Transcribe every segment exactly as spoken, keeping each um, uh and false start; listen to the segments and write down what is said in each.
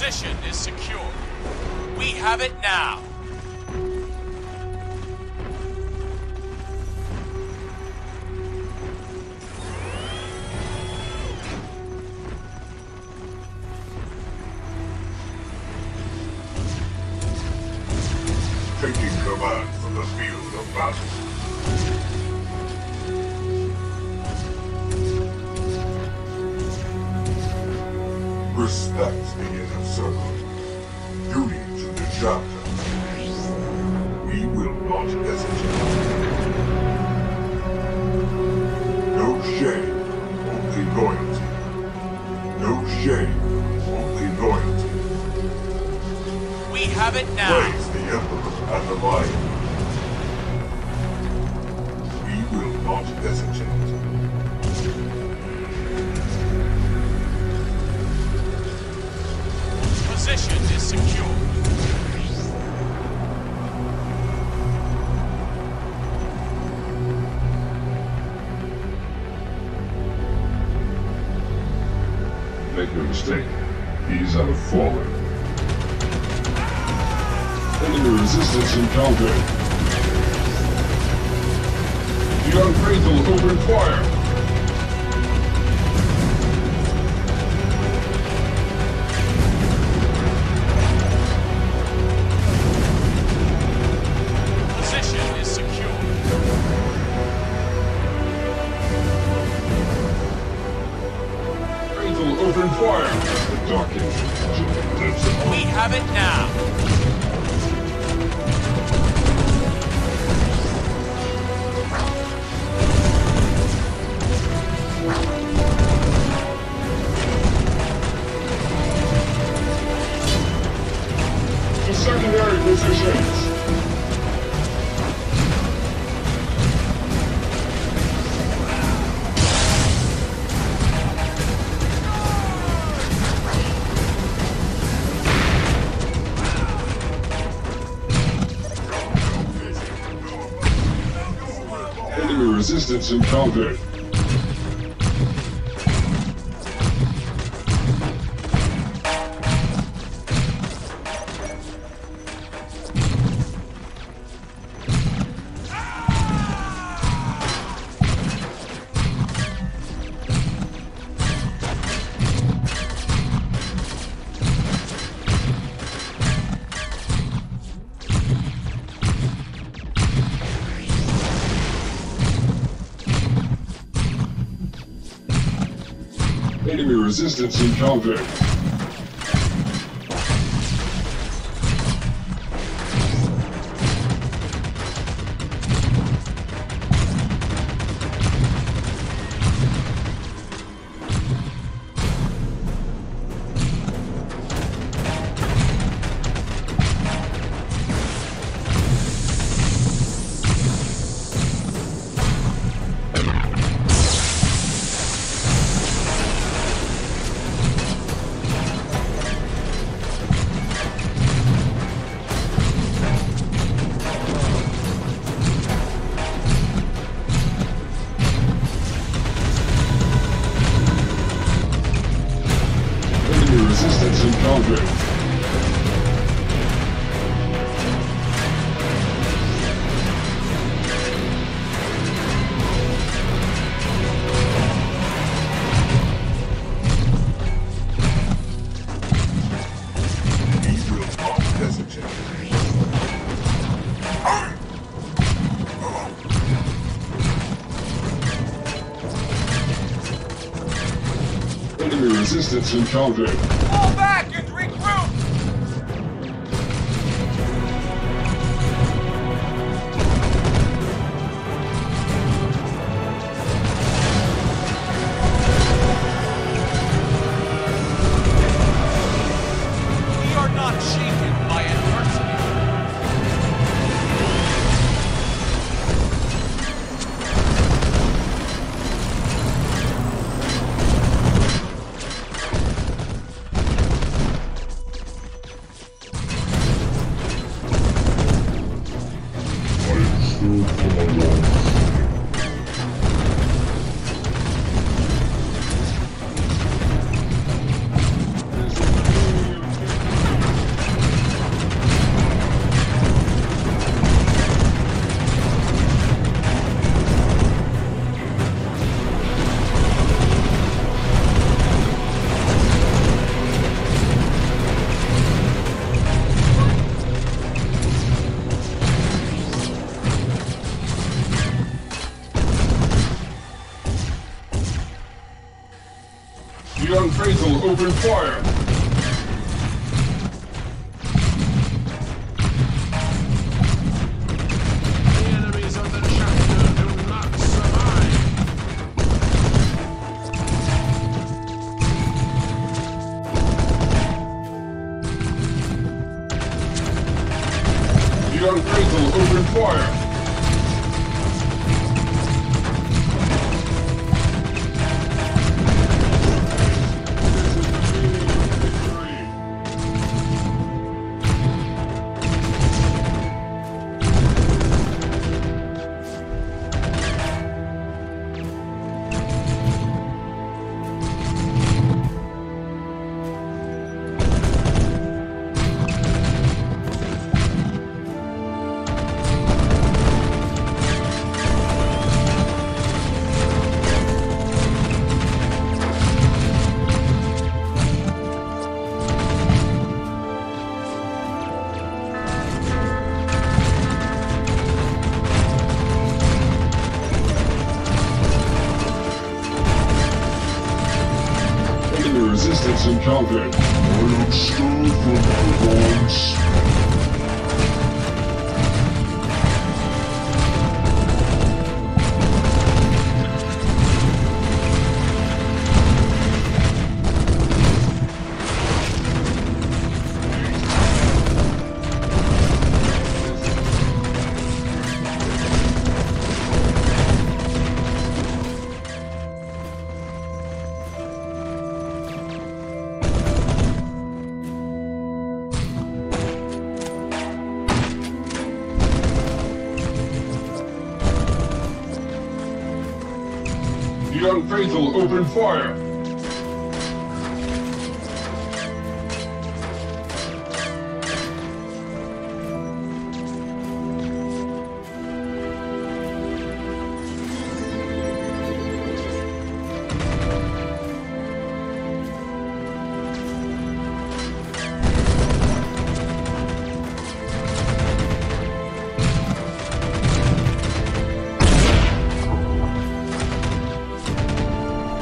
position is secure. We have it now. Taking command from the field of battle. Respect the inner circle. Duty to the chapter. We will not hesitate. No shame, only loyalty. No shame, only loyalty. We have it now. Praise the Emperor and the Lion. We will not hesitate. Position is secure. Make no mistake, he's out of Fallen. Enemy resistance encountered. The unfaithful opened fire. Open fire! The dark engine lives on. We have it now! To secondary positions! Resistance encountered. Enemy resistance encountered. Resistance encountered. He will not hesitate. Enemy resistance encountered. Fall back and regroup! We are not shaken by adversity. be on Faisal. Open fire. Young Faisal, open fire! This is the meaning of resistance encountered. I am still from my bonds. Young Faisal, open fire!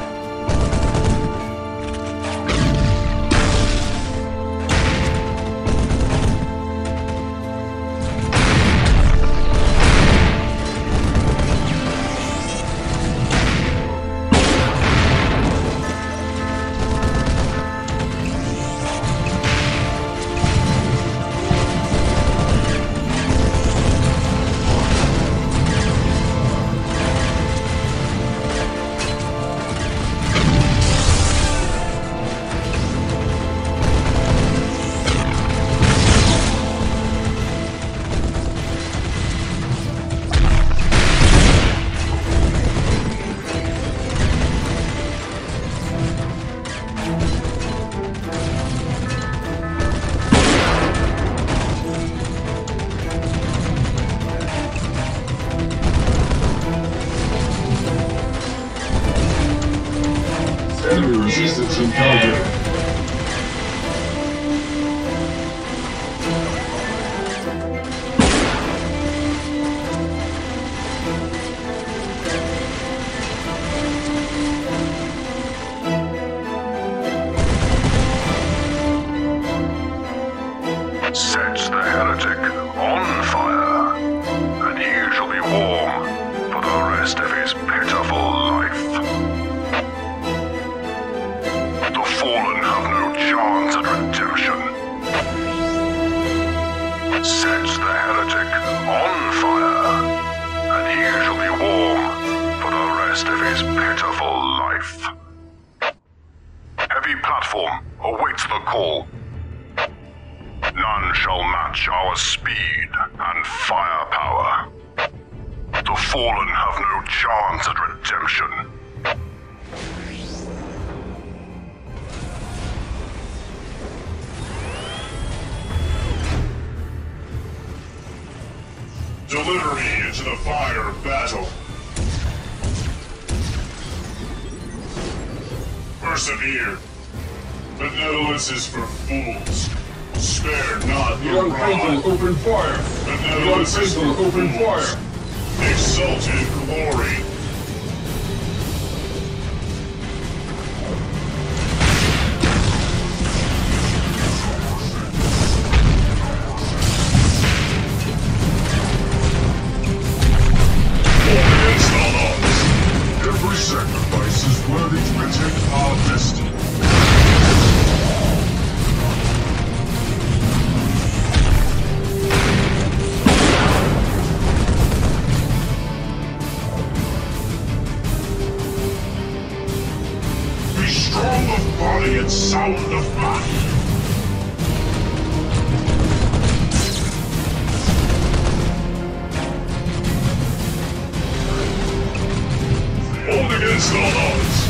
Enemy resistance encountered. Set the heretic on fire, and he shall be warm for the rest of his pitiful life. Fallen have no chance at redemption. Set the heretic on fire, and he shall be warm for the rest of his pitiful life. Heavy platform awaits the call. None shall match our speed and firepower. The fallen have no chance at redemption. Delivery into the fire of battle. Persevere. Benevolence is for fools. Spare not the Young Faisal, open fire. Benevolence Young Faisal, is for open fools. Fire. Exalt in glory. brilliant sound of battle. All against all odds.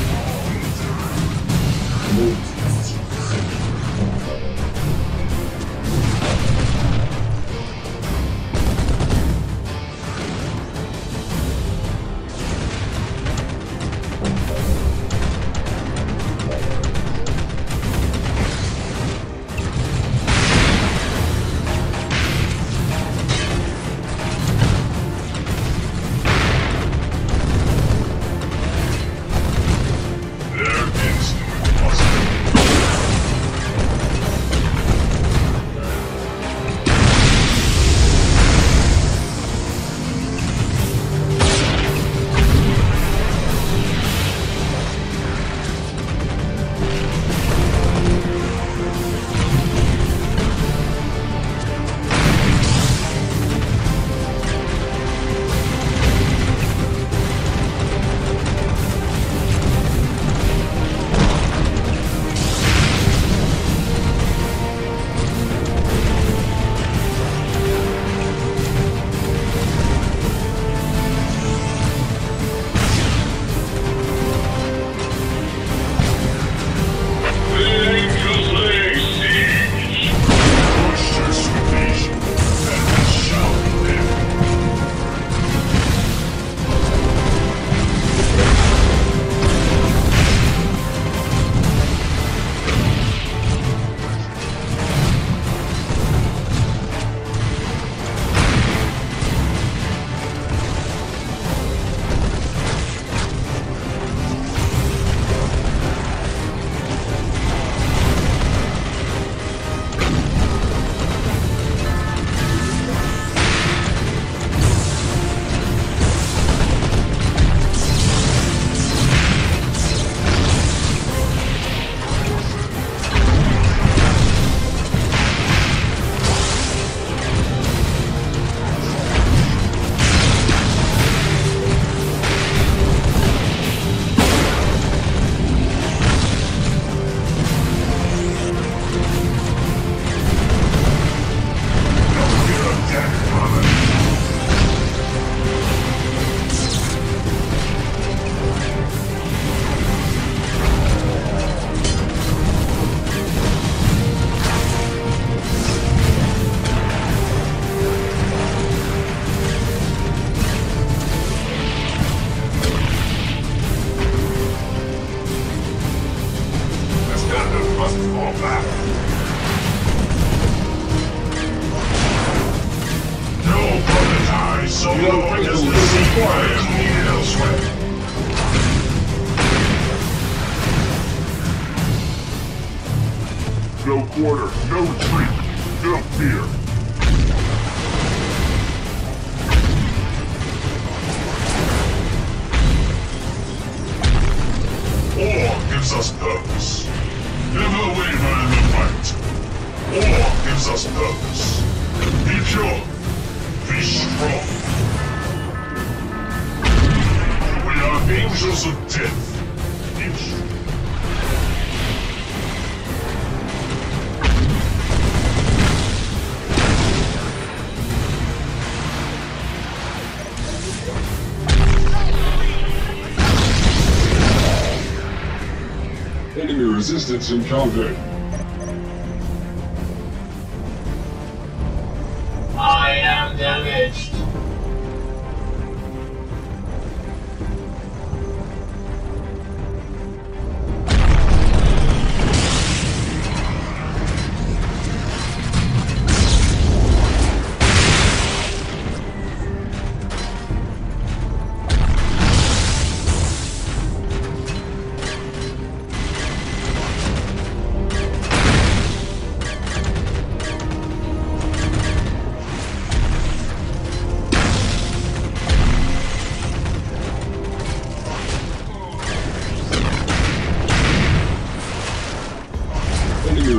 No quarter, no treat, no fear. War gives us purpose. Never waver in the fight. War gives us purpose. Be pure. Be strong. We are angels of death. Angels. Enemy resistance encountered. I am damaged.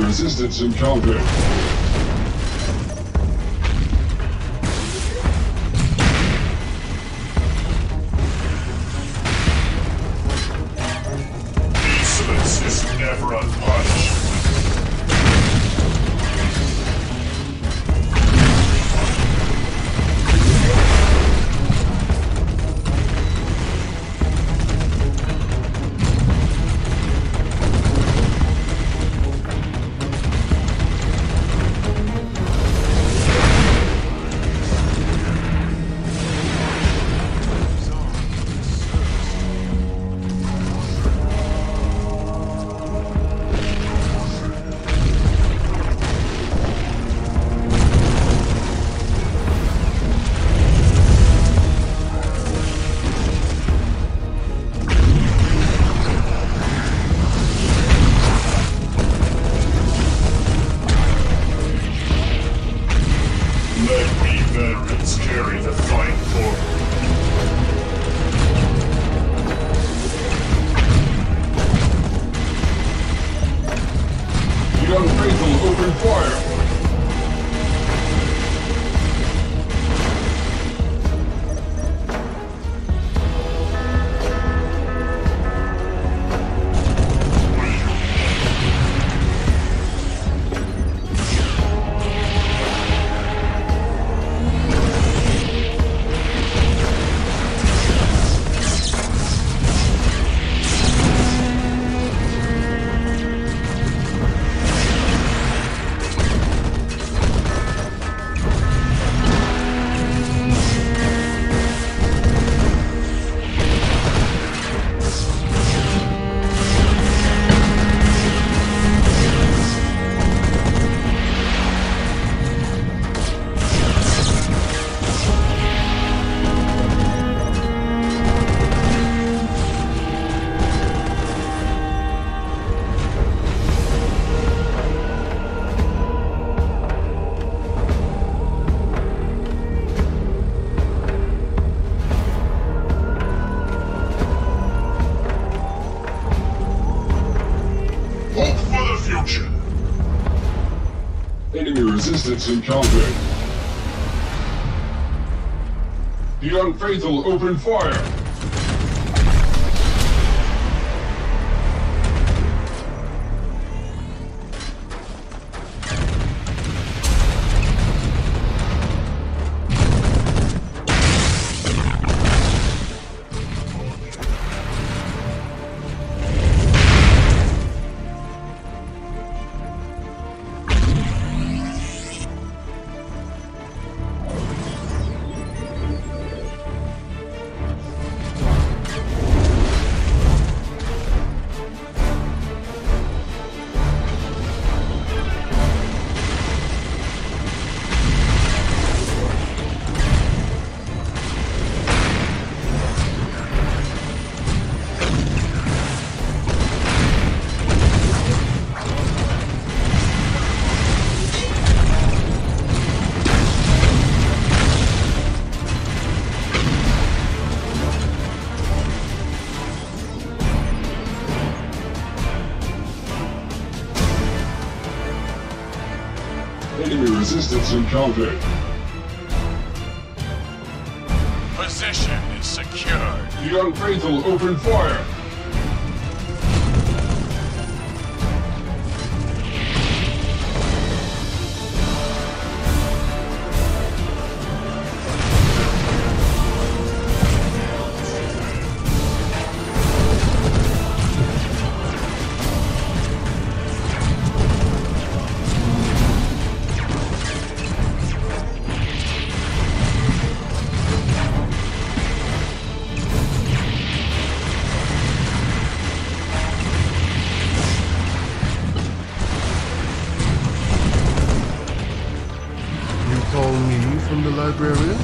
Resistance encountered. Excellence is never unplugged. resistance encountered. The unfaithful open fire. Enemy resistance encountered. Position is secured. The unfaithful open fire. From the librarian?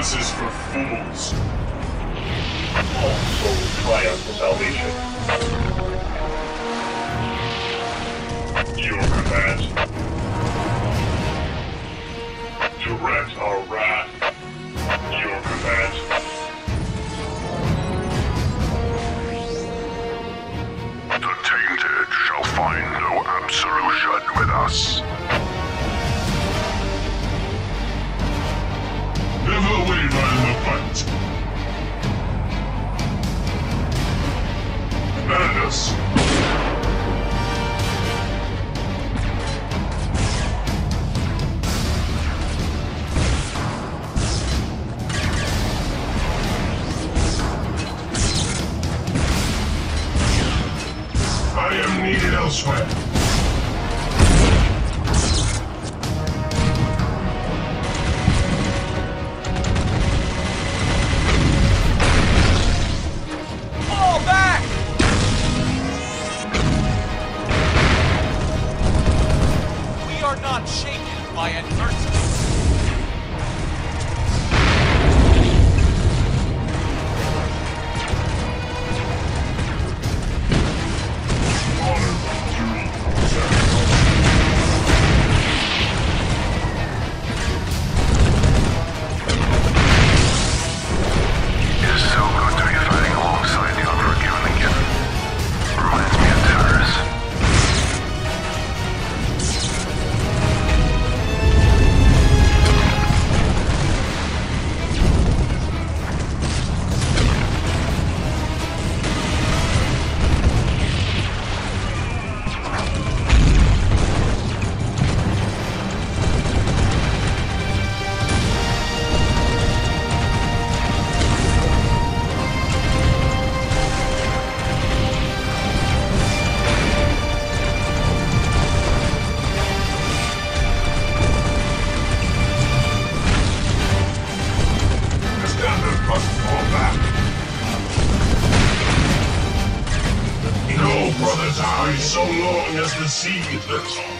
Is for fools. All souls triumph for salvation. your command. Direct our wrath. Your command. The tainted shall find no absolution with us. Never we ran the fight. Madness. Elsewhere. Fall back! We are not shaken by adversity. So long as the sea lives on.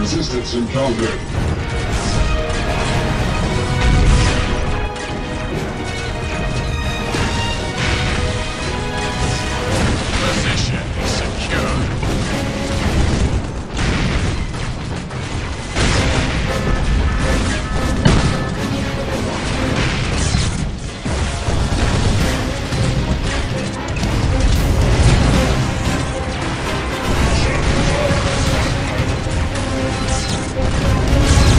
Resistance encountered. Position is secure. We'll be right back.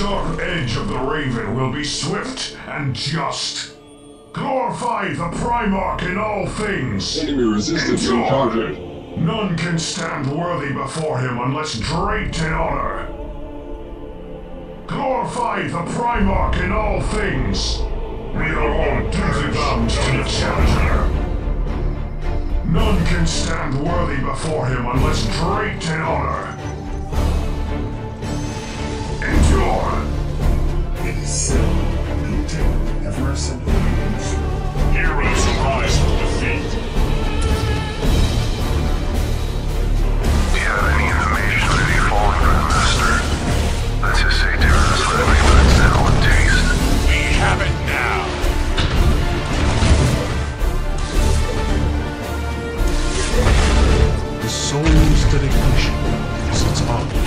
sharp edge of the raven will be swift and just. Glorify the Primarch in all things. Enemy resistance encountered. None can stand worthy before him unless draped in honor. Glorify the Primarch in all things. We are all duty bound to the Challenger. None can stand worthy before him unless draped in honor. Endure. It is so. You take never assemble. Heroes rise to defeat. Do you have any information that you've fallen for the Master? Let's just say Terrorist let everybody settle in taste. We have it now! The soul's dedication is its honor.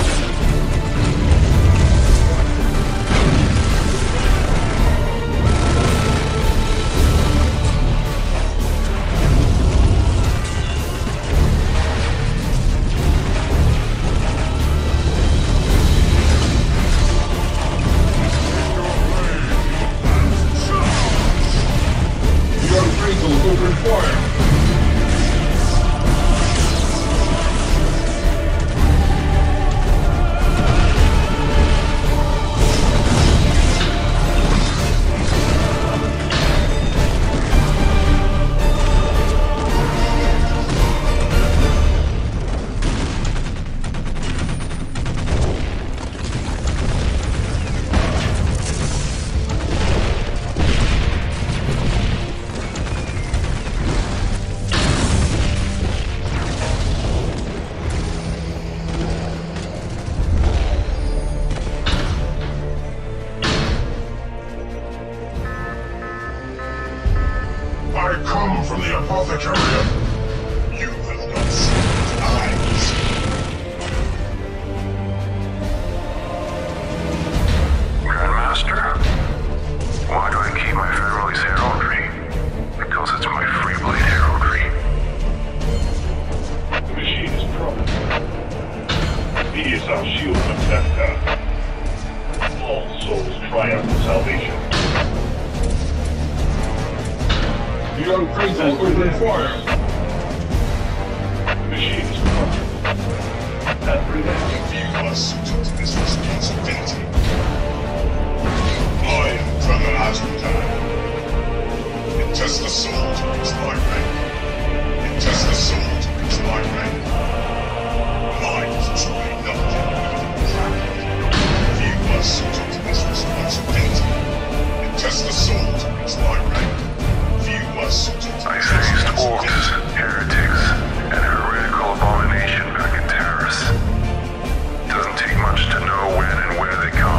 To know when and where they come.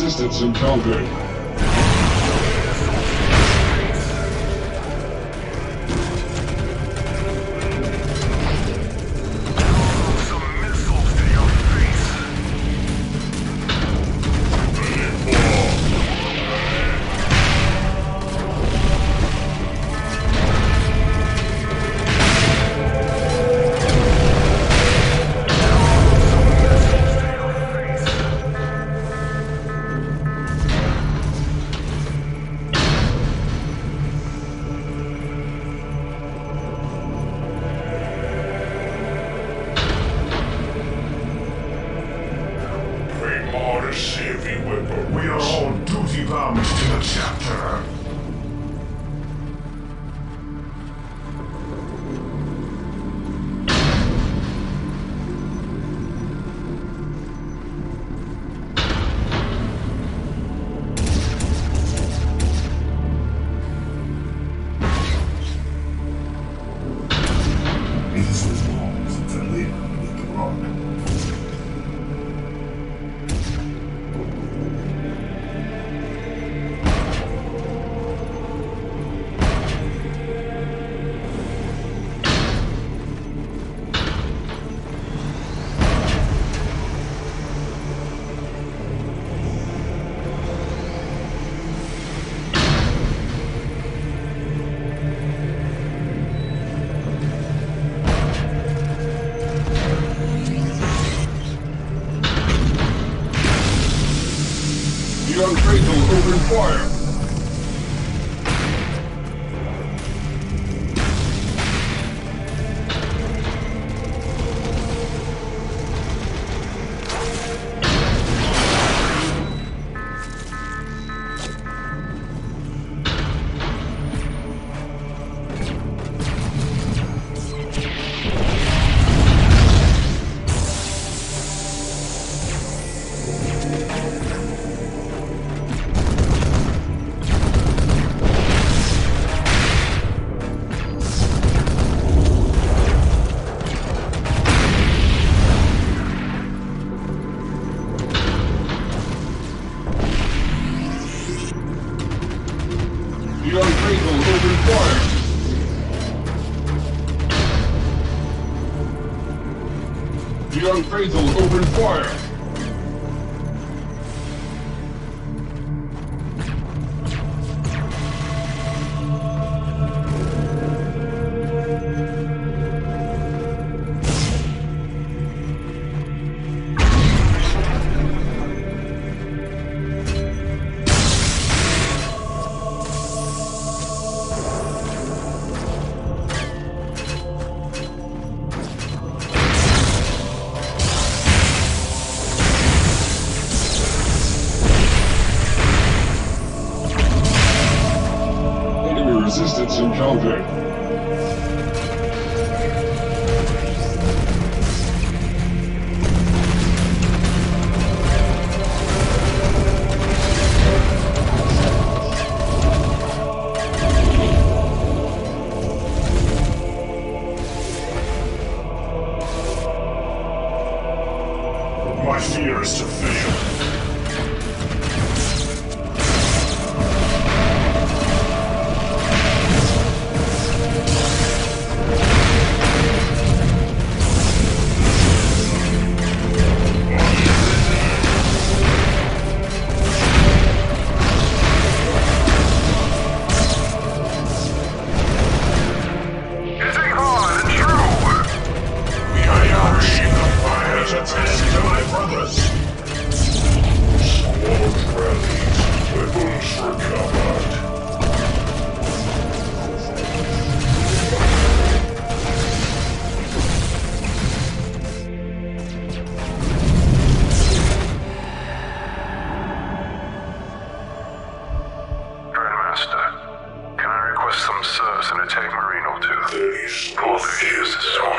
Resistance encountered. Fire. Appraisal open fire. Resistance encountered. My fear is to fail. Service and a take Marino too. All their uses.